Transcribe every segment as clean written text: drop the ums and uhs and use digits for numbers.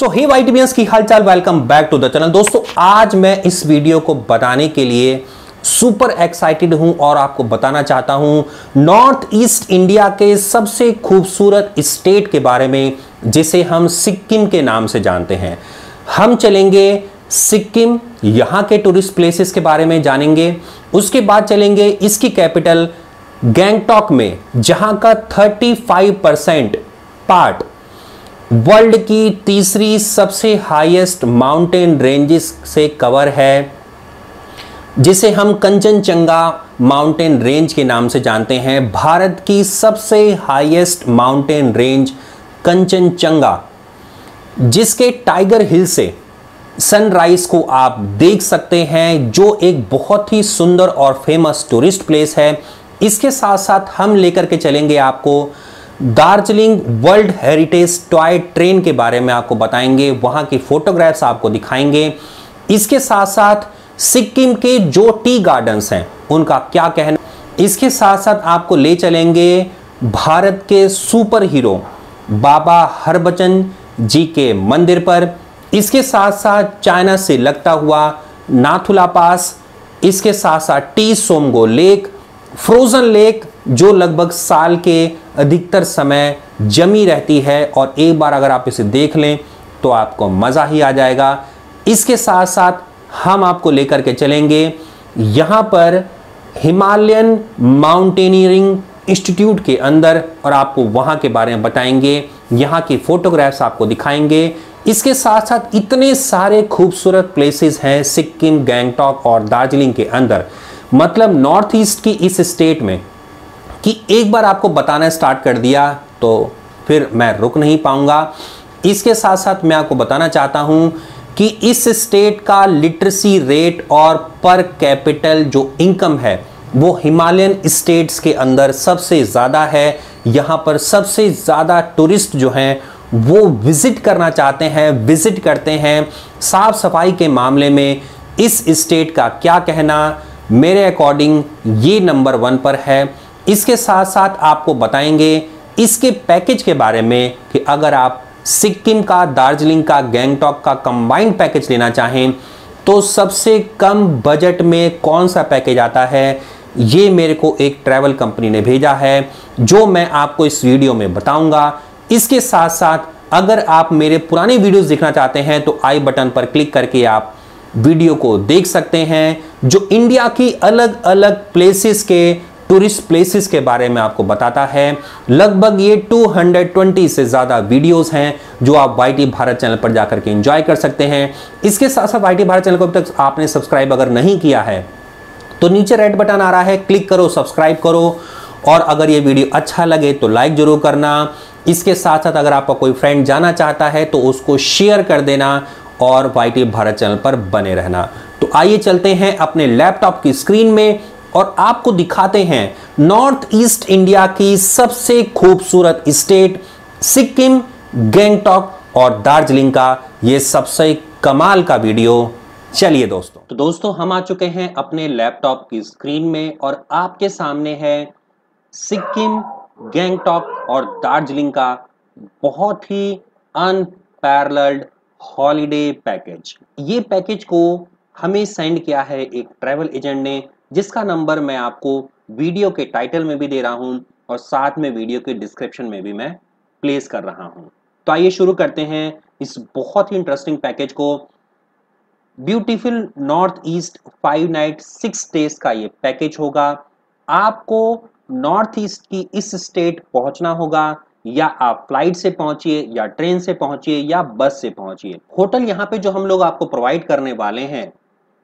सो हे white बियंस की हालचाल, welcome back to the channel. दोस्तों आज मैं इस वीडियो को बताने के लिए सुपर एक्साइटेड हूं और आपको बताना चाहता हूं नॉर्थ ईस्ट इंडिया के सबसे खूबसूरत स्टेट के बारे में जिसे हम सिक्किम के नाम से जानते हैं। हम चलेंगे सिक्किम, यहाँ के टूरिस्ट प्लेसेस के बारे में जानेंगे, उसके बाद चलेंगे इसकी कैपिटल गैंगटॉक में जहाँ का 35% पार्ट वर्ल्ड की तीसरी सबसे हाईएस्ट माउंटेन रेंजेस से कवर है जिसे हम कंचनजंगा माउंटेन रेंज के नाम से जानते हैं। भारत की सबसे हाईएस्ट माउंटेन रेंज कंचनजंगा जिसके टाइगर हिल से सनराइज को आप देख सकते हैं, जो एक बहुत ही सुंदर और फेमस टूरिस्ट प्लेस है। इसके साथ साथ हम लेकर के चलेंगे आपको Darjeeling world heritage toy train के बारे में आपको बताएंगे, वहाँ की फोटोग्राफ्स आपको दिखाएंगे। इसके साथ साथ सिक्किम के जो टी गार्डन्स हैं उनका क्या कहना, इसके साथ साथ आपको ले चलेंगे भारत के सुपर हीरो बाबा हरबचन जी के मंदिर पर, इसके साथ साथ चाइना से लगता हुआ नाथुला पास, इसके साथ साथ Tsomgo lake, frozen lake जो लगभग साल के अधिकतर समय जमी रहती है और एक बार अगर आप इसे देख लें तो आपको मज़ा ही आ जाएगा। इसके साथ साथ हम आपको लेकर के चलेंगे यहाँ पर हिमालयन माउंटेनियरिंग इंस्टीट्यूट के अंदर और आपको वहाँ के बारे में बताएंगे, यहाँ की फ़ोटोग्राफ्स आपको दिखाएंगे। इसके साथ साथ इतने सारे खूबसूरत प्लेसेस हैं सिक्किम, गैंगटॉक और दार्जिलिंग के अंदर, मतलब नॉर्थ ईस्ट की इस स्टेट में, कि एक बार आपको बताना स्टार्ट कर दिया तो फिर मैं रुक नहीं पाऊंगा। इसके साथ साथ मैं आपको बताना चाहता हूं कि इस स्टेट का लिटरेसी रेट और पर कैपिटल जो इनकम है वो हिमालयन स्टेट्स के अंदर सबसे ज़्यादा है। यहाँ पर सबसे ज़्यादा टूरिस्ट जो हैं वो विज़िट करना चाहते हैं, विज़िट करते हैं। साफ़ सफाई के मामले में इस स्टेट का क्या कहना, मेरे अकॉर्डिंग ये नंबर 1 पर है। इसके साथ साथ आपको बताएंगे इसके पैकेज के बारे में कि अगर आप सिक्किम का, दार्जिलिंग का, गैंगटॉक का कंबाइंड पैकेज लेना चाहें तो सबसे कम बजट में कौन सा पैकेज आता है। ये मेरे को एक ट्रैवल कंपनी ने भेजा है जो मैं आपको इस वीडियो में बताऊंगा। इसके साथ साथ अगर आप मेरे पुराने वीडियोस देखना चाहते हैं तो आई बटन पर क्लिक करके आप वीडियो को देख सकते हैं जो इंडिया की अलग अलग प्लेसेस के टूरिस्ट प्लेसेस के बारे में आपको बताता है। लगभग ये 220 से ज़्यादा वीडियोस हैं जो आप वाई टी भारत चैनल पर जाकर के एंजॉय कर सकते हैं। इसके साथ साथ वाई टी भारत चैनल को अब तक आपने सब्सक्राइब अगर नहीं किया है तो नीचे रेड बटन आ रहा है, क्लिक करो, सब्सक्राइब करो और अगर ये वीडियो अच्छा लगे तो लाइक ज़रूर करना। इसके साथ साथ अगर आपका कोई फ्रेंड जाना चाहता है तो उसको शेयर कर देना और वाई टी भारत चैनल पर बने रहना। तो आइए चलते हैं अपने लैपटॉप की स्क्रीन में और आपको दिखाते हैं नॉर्थ ईस्ट इंडिया की सबसे खूबसूरत स्टेट सिक्किम, गैंगटॉक और दार्जिलिंग का ये सबसे कमाल का वीडियो। चलिए दोस्तों, तो दोस्तों हम आ चुके हैं अपने लैपटॉप की स्क्रीन में और आपके सामने है सिक्किम, गैंगटॉक और दार्जिलिंग का बहुत ही अनपैरेलल्ड हॉलीडे पैकेज। ये पैकेज को हमें सेंड किया है एक ट्रैवल एजेंट ने जिसका नंबर मैं आपको वीडियो के टाइटल में भी दे रहा हूं और साथ में वीडियो के डिस्क्रिप्शन में भी मैं प्लेस कर रहा हूं। तो आइए शुरू करते हैं इस बहुत ही इंटरेस्टिंग पैकेज को। Beautiful north east 5 night 6 days का ये पैकेज होगा। आपको नॉर्थ ईस्ट की इस स्टेट पहुंचना होगा, या आप फ्लाइट से पहुंचिए या ट्रेन से पहुंचिए या बस से पहुंचिए। होटल यहाँ पे जो हम लोग आपको प्रोवाइड करने वाले हैं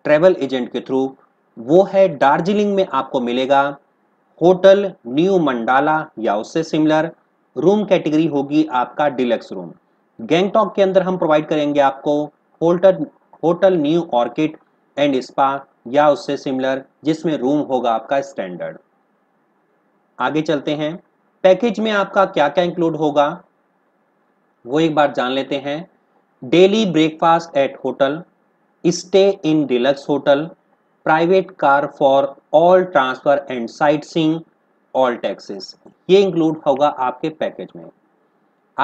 ट्रैवल एजेंट के थ्रू वो है दार्जिलिंग में आपको मिलेगा होटल न्यू मंडाला या उससे सिमिलर। रूम कैटेगरी होगी आपका डिलक्स रूम। गैंगटॉक के अंदर हम प्रोवाइड करेंगे आपको hotel new orchid and spa या उससे सिमिलर जिसमें रूम होगा आपका स्टैंडर्ड। आगे चलते हैं, पैकेज में आपका क्या क्या इंक्लूड होगा वो एक बार जान लेते हैं। Daily breakfast at hotel, stay in deluxe hotel, private car for all transfer and sightseeing, all taxes, ये इंक्लूड होगा आपके पैकेज में।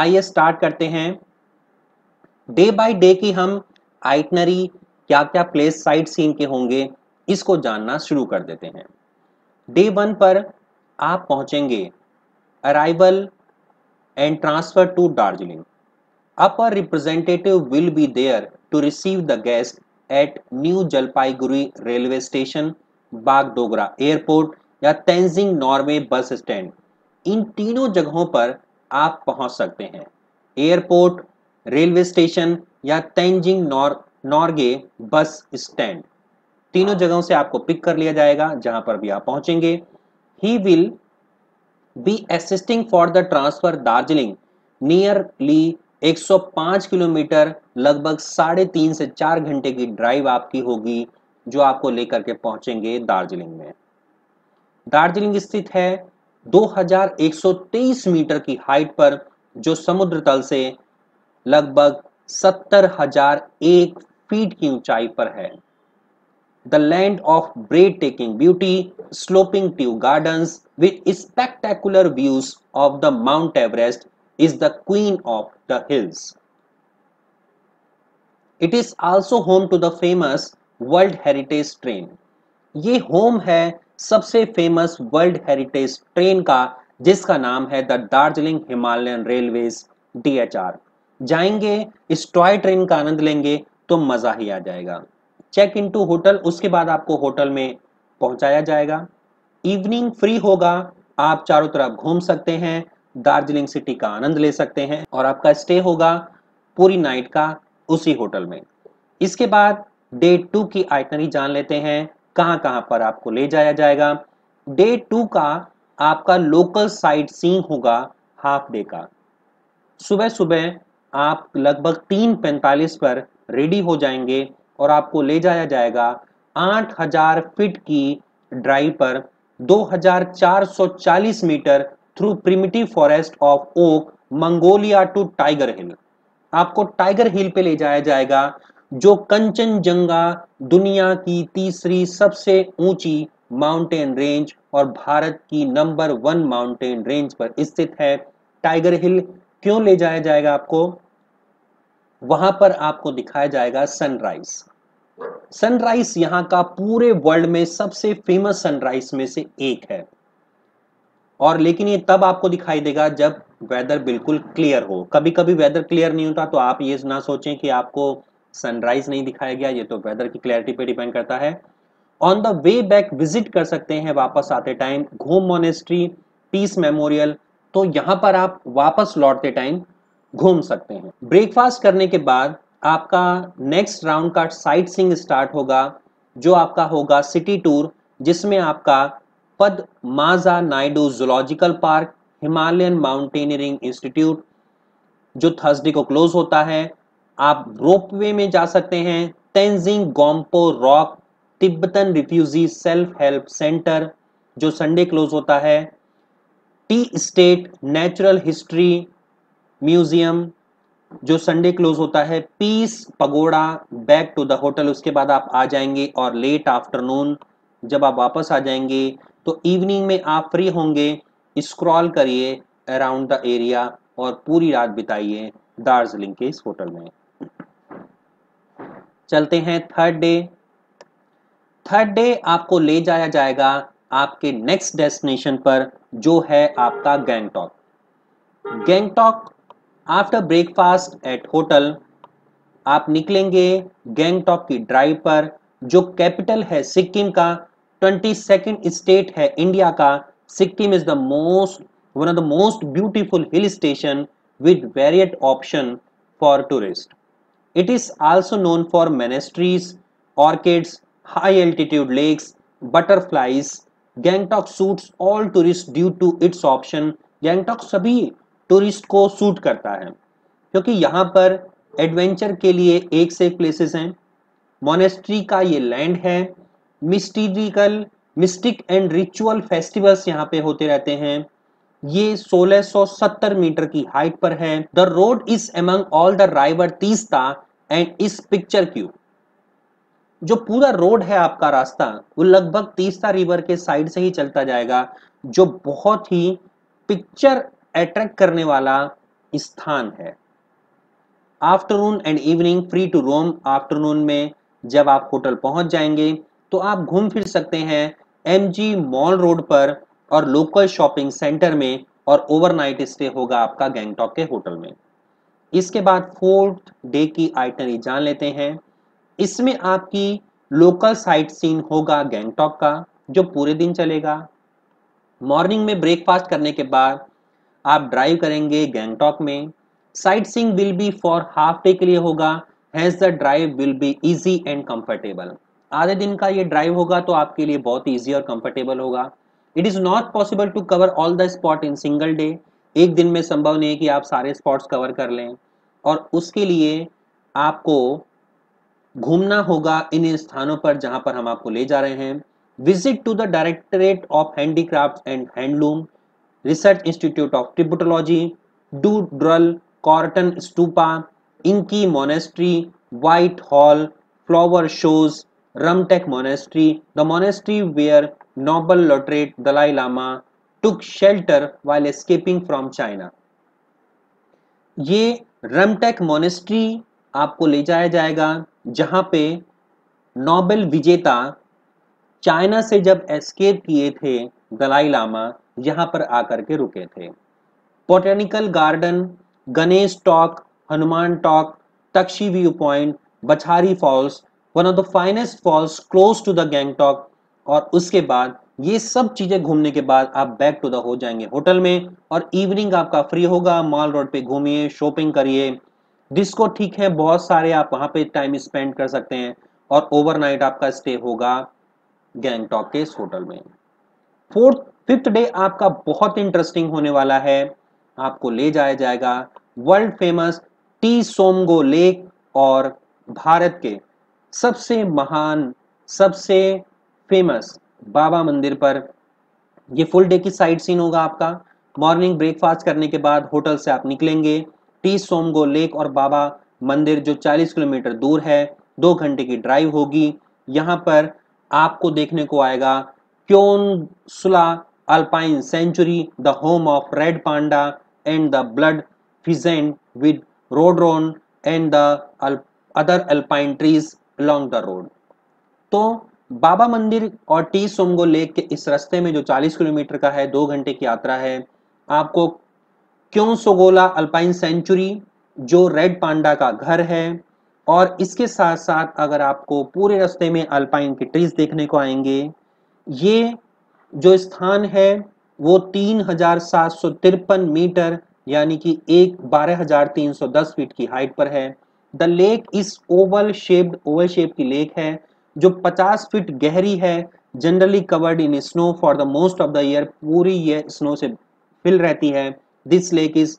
आइए स्टार्ट करते हैं डे बाय डे की हम आइटनरी क्या क्या प्लेस साइट सीन के होंगे इसको जानना शुरू कर देते हैं। डे 1 पर आप पहुंचेंगे arrival and transfer to Darjeeling. Upper representative will be there to receive the guest at new Jalpaiguri railway station, Bagdogra airport या तेंजिंग नॉर्गे बस स्टैंड। इन तीनों जगहों पर आप पहुंच सकते हैं। एयरपोर्ट, रेलवे स्टेशन या तेंजिंग नॉर्गे बस स्टैंड, तीनों जगहों से आपको पिक कर लिया जाएगा। जहां पर भी आप पहुंचेंगे, he will be assisting for the transfer Darjeeling nearly 105 kilometre, लगभग 3.5 से 4 घंटे की ड्राइव आपकी होगी जो आपको लेकर के पहुंचेंगे दार्जिलिंग में। दार्जिलिंग स्थित है 2123 मीटर की हाइट पर, जो समुद्र तल से लगभग 70,001 फीट की ऊंचाई पर है। The land of breathtaking beauty, sloping tea gardens with spectacular views of the Mount Everest is the queen of the hills. It is also home to the famous World Heritage Train. ये home है सबसे famous world heritage train का, जिसका नाम है the Darjeeling Himalayan railways DHR। जाएंगे, इस toy train का आनंद लेंगे तो मजा ही आ जाएगा। चेक इन टू होटल, उसके बाद आपको होटल में पहुंचाया जाएगा। इवनिंग फ्री होगा, आप चारों तरफ घूम सकते हैं, दार्जिलिंग सिटी का आनंद ले सकते हैं और आपका स्टे होगा पूरी नाइट का उसी होटल में। इसके बाद डे 2 की आइटनरी जान लेते हैं, कहां कहां पर आपको ले जाया जाएगा। डे 2 का आपका लोकल साइट सीइंग होगा, हाफ डे का। सुबह सुबह आप लगभग 3:45 पर रेडी हो जाएंगे और आपको ले जाया जाएगा 8,000 फीट की ड्राइव पर, 2,440 metre through primitive forest of oak, magnolia to Tiger Hill. आपको टाइगर हिल पे ले जाया जाएगा, जो कंचनजंगा दुनिया की 3री सबसे ऊंची माउंटेन रेंज और भारत की नंबर 1 माउंटेन रेंज पर स्थित है। टाइगर हिल क्यों ले जाया जाएगा आपको? वहां पर आपको दिखाया जाएगा सनराइज। यहाँ का पूरे वर्ल्ड में सबसे फेमस सनराइज में से एक है, और लेकिन ये तब आपको दिखाई देगा जब वेदर बिल्कुल क्लियर हो। कभी कभी वेदर क्लियर नहीं होता, तो आप ये ना सोचें कि आपको सनराइज नहीं दिखाया गया, ये तो वेदर की क्लियरिटी पे डिपेंड करता है। On the way back visit कर सकते हैं वापस आते टाइम घूम मोनेस्ट्री, पीस मेमोरियल, तो यहाँ पर आप वापस लौटते टाइम घूम सकते हैं। ब्रेकफास्ट करने के बाद आपका नेक्स्ट राउंड का साइट सीइंग स्टार्ट होगा, जो आपका होगा सिटी टूर, जिसमें आपका Padmaja Naidu zoological park, Himalayan mountaineering institute जो थर्सडे को क्लोज होता है, आप रोपवे में जा सकते हैं, Tenzing गोम्पो rock, Tibetan refugee self help centre जो संडे क्लोज होता है, tea state natural history museum जो संडे क्लोज होता है, peace pagoda, back to the hotel. उसके बाद आप आ जाएंगे और लेट आफ्टरनून जब आप वापस आ जाएंगे तो इवनिंग में आप फ्री होंगे। स्क्रॉल करिए अराउंड द एरिया और पूरी रात बिताइए दार्जिलिंग के इस होटल में। चलते हैं थर्ड डे। थर्ड डे आपको ले जाया जाएगा आपके नेक्स्ट डेस्टिनेशन पर, जो है आपका Gangtok. Gangtok after breakfast at hotel आप निकलेंगे गैंगटॉक की ड्राइव पर, जो कैपिटल है सिक्किम का, 22nd स्टेट है इंडिया का। Sikkim is the one of the most beautiful hill station with varied option for tourist. It is also known for monasteries, orchids, high altitude lakes, butterflies. Gangtok suits all tourist due to its option. Gangtok सभी tourist को suit करता है क्योंकि यहाँ पर adventure के लिए एक से एक प्लेसेस हैं। मोनेस्ट्री का ये लैंड है, मिस्टिक एंड रिचुअल फेस्टिवल्स यहाँ पे होते रहते हैं। ये 1670 मीटर की हाइट पर है। The road is among all the river Teesta and is picturesque. जो पूरा रोड है आपका रास्ता, वो लगभग तीस्ता रिवर के साइड से ही चलता जाएगा, जो बहुत ही पिक्चर अट्रैक्ट करने वाला स्थान है। Afternoon and evening free to roam, afternoon में जब आप होटल पहुंच जाएंगे तो आप घूम फिर सकते हैं एमजी मॉल रोड पर और लोकल शॉपिंग सेंटर में, और ओवरनाइट स्टे होगा आपका गैंगटॉक के होटल में। इसके बाद फोर्थ डे की आइटनरी जान लेते हैं। इसमें आपकी लोकल साइट सीन होगा गैंगटॉक का जो पूरे दिन चलेगा। मॉर्निंग में ब्रेकफास्ट करने के बाद आप ड्राइव करेंगे गैंगटॉक में। Sight seeing will be for half day के लिए होगा, has the drive will be easy and comfortable. आधे दिन का ये ड्राइव होगा तो आपके लिए बहुत इजी और कंफर्टेबल होगा। It is not possible to cover all the spot in single day. एक दिन में संभव नहीं है कि आप सारे स्पॉट्स कवर कर लें, और उसके लिए आपको घूमना होगा इन स्थानों पर जहां पर हम आपको ले जा रहे हैं। Visit to the directorate of handicraft and handloom, research institute of Tibetology, Do Drul, Chorten stupa, Enchey monastery, white hall, flower shows, Rumtek monastery, the monastery where Nobel laureate Dalai Lama took shelter while escaping from China. ये रमटेक मोनेस्ट्री आपको ले जाया जाएगा जहाँ पे नोबेल विजेता China से जब एस्केप किए थे दलाई लामा, यहाँ पर आकर के रुके थे। Botanical garden, Ganesh Tok, Hanuman Tok, Tashi view point, बछारी falls, one of the finest falls close to the Gangtok. और उसके बाद ये सब चीज़ें घूमने के बाद आप बैक टू द हो जाएंगे होटल में, और इवनिंग आपका फ्री होगा। मॉल रोड पे घूमिए, शॉपिंग करिए, डिस्को ठीक है बहुत सारे, आप वहाँ पे टाइम स्पेंड कर सकते हैं, और ओवरनाइट आपका स्टे होगा गैंगटॉक के इस होटल में। फोर्थ फिफ्थ डे आपका बहुत इंटरेस्टिंग होने वाला है। आपको ले जाया जाएगा world famous Tsomgo lake और भारत के सबसे महान सबसे फेमस बाबा मंदिर पर। ये फुल डे की साइट सीन होगा आपका। मॉर्निंग ब्रेकफास्ट करने के बाद होटल से आप निकलेंगे टी सोमगो लेक और बाबा मंदिर जो 40 किलोमीटर दूर है, 2 घंटे की ड्राइव होगी। यहाँ पर आपको देखने को आएगा Kyongnosla alpine sanctuary, the home of red panda and the blood pheasant with rhododendron and the other alpine trees along the road. तो बाबा मंदिर और टी सोमगो लेक के इस रास्ते में जो 40 किलोमीटर का है, 2 घंटे की यात्रा है, आपको क्योंसोगोला अल्पाइन सेंचुरी जो रेड पांडा का घर है, और इसके साथ साथ अगर आपको पूरे रास्ते में अल्पाइन के ट्रीज देखने को आएंगे। ये जो स्थान है वो 3,753 मीटर यानी कि 12,310 फीट की हाइट पर है। The lake is oval shape की लेक है जो 50 फीट गहरी है, generally covered in snow for the most of the year, पूरी ईयर स्नो से फिल रहती है। This lake is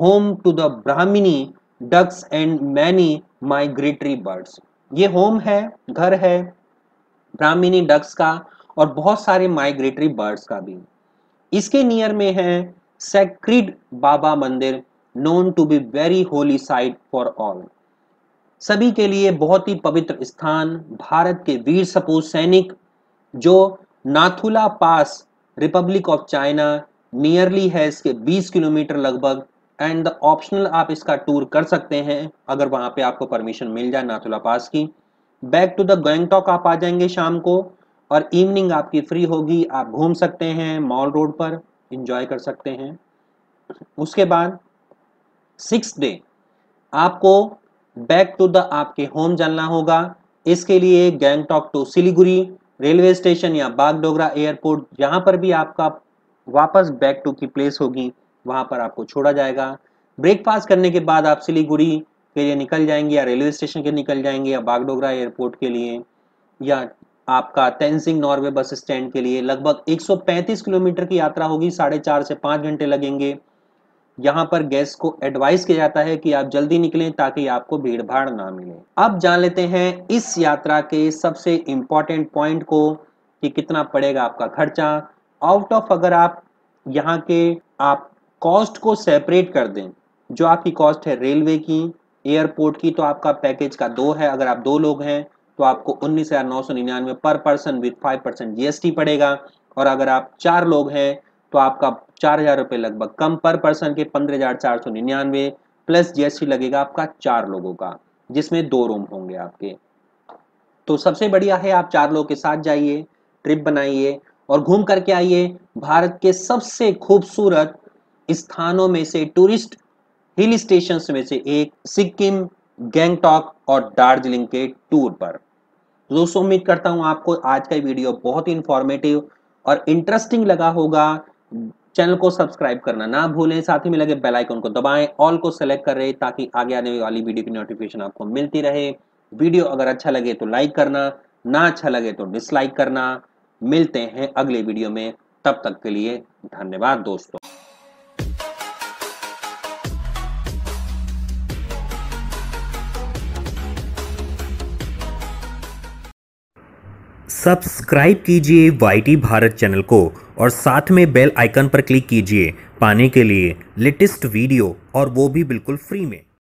home to the brahminy ducks and many migratory birds. ये होम है, घर है ब्राह्मिनी डक्स का और बहुत सारे माइग्रेटरी बर्ड्स का भी। इसके नियर में है sacred Baba Mandir, known to be very holy site for all, सभी के लिए बहुत ही पवित्र स्थान। भारत के वीर सपूत सैनिक जो Nathula pass, republic of China nearly है, इसके 20 किलोमीटर लगभग, एंड द ऑप्शनल आप इसका टूर कर सकते हैं अगर वहां पे आपको परमिशन मिल जाए नाथुला पास की। बैक टू द गैंगटॉक आप आ जाएंगे शाम को, और इवनिंग आपकी फ्री होगी, आप घूम सकते हैं मॉल रोड पर, इंजॉय कर सकते हैं। उसके बाद सिक्स्थ डे आपको बैक टू द आपके होम जाना होगा। इसके लिए Gangtok to Siliguri railway station या बागडोगरा एयरपोर्ट, जहाँ पर भी आपका वापस बैक टू की प्लेस होगी, वहाँ पर आपको छोड़ा जाएगा। ब्रेकफास्ट करने के बाद आप सिलीगुड़ी के लिए निकल जाएंगे, या रेलवे स्टेशन के निकल जाएंगे, या बागडोगरा एयरपोर्ट के लिए, या आपका तेंजिंग नॉर्वे बस स्टैंड के लिए। लगभग 135 किलोमीटर की यात्रा होगी, 4.5 से 5 घंटे लगेंगे। यहाँ पर गेस्ट को एडवाइस किया जाता है कि आप जल्दी निकलें ताकि आपको भीड़ भाड़ ना मिले। अब जान लेते हैं इस यात्रा के सबसे इम्पॉर्टेंट पॉइंट को कि कितना पड़ेगा आपका खर्चा। आउट ऑफ अगर आप यहाँ के आप कॉस्ट को सेपरेट कर दें, जो आपकी कॉस्ट है रेलवे की, एयरपोर्ट की, तो आपका पैकेज का 2 है। अगर आप 2 लोग हैं तो आपको 19,999 पर पर्सन विद 5% GST पड़ेगा, और अगर आप 4 लोग हैं तो आपका 4,000 रुपये लगभग कम पर पर्सन के 15,499, प्लस जीएसटी लगेगा आपका 4 लोगों का, जिसमें 2 रूम होंगे आपके। तो सबसे बढ़िया है आप 4 लोगों के साथ जाइए, ट्रिप बनाइए और घूम करके आइए। भारत के सबसे खूबसूरत स्थानों में से, टूरिस्ट हिल स्टेशन में से एक, सिक्किम, गैंगटॉक और दार्जिलिंग के टूर पर। दोस्तों उम्मीद करता हूं आपको आज का वीडियो बहुत ही इंफॉर्मेटिव और इंटरेस्टिंग लगा होगा। चैनल को सब्सक्राइब करना ना भूलें, साथ ही में लगे बेल आइकन को दबाएं, ऑल को सेलेक्ट करें ताकि आगे आने वाली वीडियो की नोटिफिकेशन आपको मिलती रहे। वीडियो अगर अच्छा लगे तो लाइक करना, ना अच्छा लगे तो डिसलाइक करना। मिलते हैं अगले वीडियो में, तब तक के लिए धन्यवाद दोस्तों। सब्सक्राइब कीजिए YT भारत चैनल को और साथ में बेल आइकन पर क्लिक कीजिए पाने के लिए लेटेस्ट वीडियो, और वो भी बिल्कुल फ्री में।